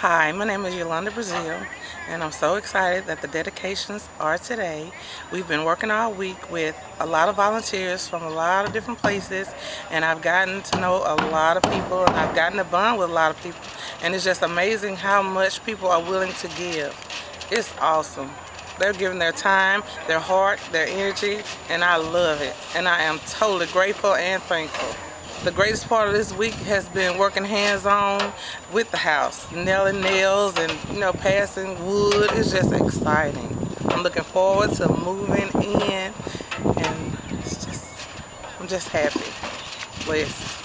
Hi, my name is Yolanda Braziel, and I'm so excited that the dedications are today. We've been working all week with a lot of volunteers from a lot of different places, and I've gotten to know a lot of people, and I've gotten to bond with a lot of people, and it's just amazing how much people are willing to give. It's awesome. They're giving their time, their heart, their energy, and I love it. And I am totally grateful and thankful. The greatest part of this week has been working hands-on with the house, nailing nails and, passing wood. It's just exciting. I'm looking forward to moving in, and I'm just happy, blessed.